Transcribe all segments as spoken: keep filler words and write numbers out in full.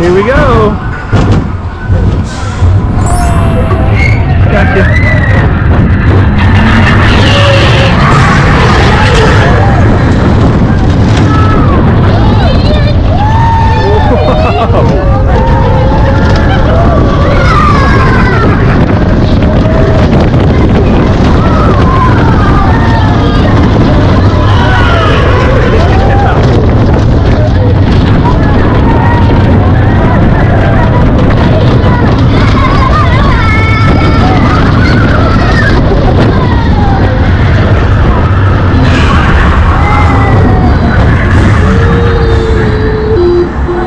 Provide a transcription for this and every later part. Here we go. Gotcha.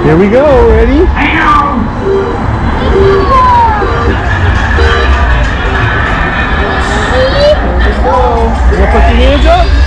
Here we go, ready? Ow. Here we go. Wanna put your hands up?